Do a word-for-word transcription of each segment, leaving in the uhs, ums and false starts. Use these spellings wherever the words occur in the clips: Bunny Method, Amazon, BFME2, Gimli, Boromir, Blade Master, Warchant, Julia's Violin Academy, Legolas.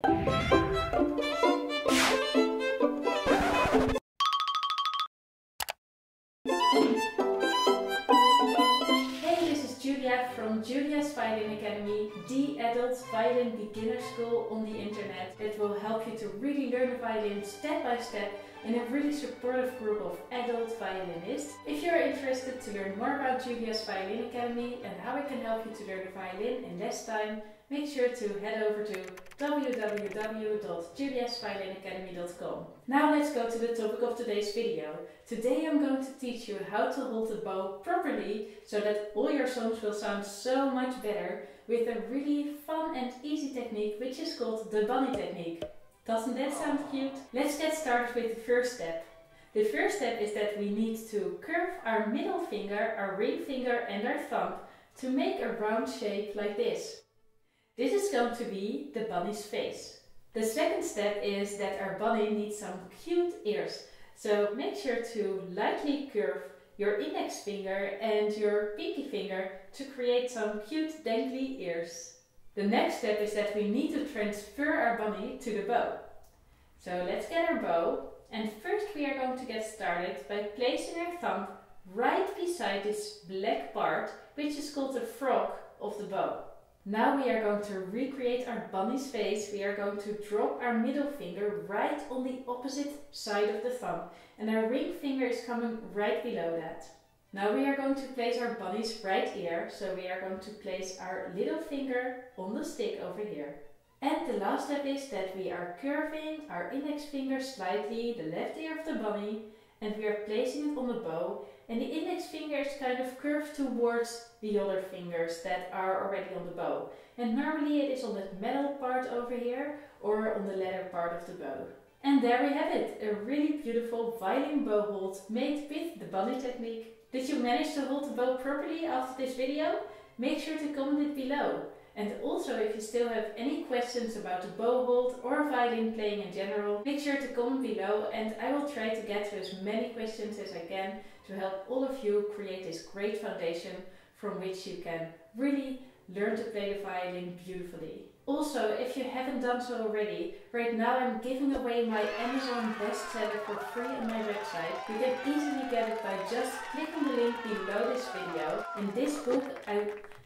Hey, this is Julia from Julia's Violin Academy, the adult violin beginner school on the internet that will help you to really learn the violin step by step in a really supportive group of adult violinists. If you're interested to learn more about Julia's Violin Academy and how it can help you to learn the violin in less time, make sure to head over to w w w dot julias violin academy dot com. Now let's go to the topic of today's video. Today I'm going to teach you how to hold the bow properly so that all your songs will sound so much better with a really fun and easy technique which is called the Bunny technique. Doesn't that sound cute? Let's get started with the first step. The first step is that we need to curve our middle finger, our ring finger and our thumb to make a round shape like this. This is going to be the bunny's face. The second step is that our bunny needs some cute ears. So make sure to lightly curve your index finger and your pinky finger to create some cute dangly ears. The next step is that we need to transfer our bunny to the bow. So let's get our bow, and first we are going to get started by placing our thumb right beside this black part, which is called the frog of the bow. Now we are going to recreate our bunny's face. We are going to drop our middle finger right on the opposite side of the thumb. And our ring finger is coming right below that. Now we are going to place our bunny's right ear. So we are going to place our little finger on the stick over here. And the last step is that we are curving our index finger slightly, the left ear of the bunny. And we are placing it on the bow, and the index finger is kind of curved towards the other fingers that are already on the bow. And normally it is on that metal part over here or on the leather part of the bow. And there we have it, a really beautiful violin bow hold made with the Bunny technique. Did you manage to hold the bow properly after this video? Make sure to comment it below. And also, if you still have any questions about the bow hold or violin playing in general, make sure to comment below and I will try to get to as many questions as I can to help all of you create this great foundation from which you can really learn to play the violin beautifully. Also, if you haven't done so already, right now I'm giving away my Amazon bestseller for free on my website. You can easily get it by just clicking the link below this video. In this book, I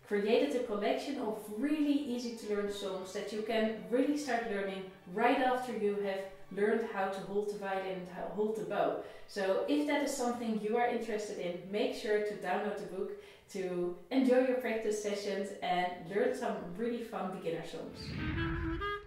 created a collection of really easy to learn songs that you can really start learning right after you have learned how to hold the violin and how to hold the bow. So if that is something you are interested in, make sure to download the book to enjoy your practice sessions and learn some really fun beginner songs.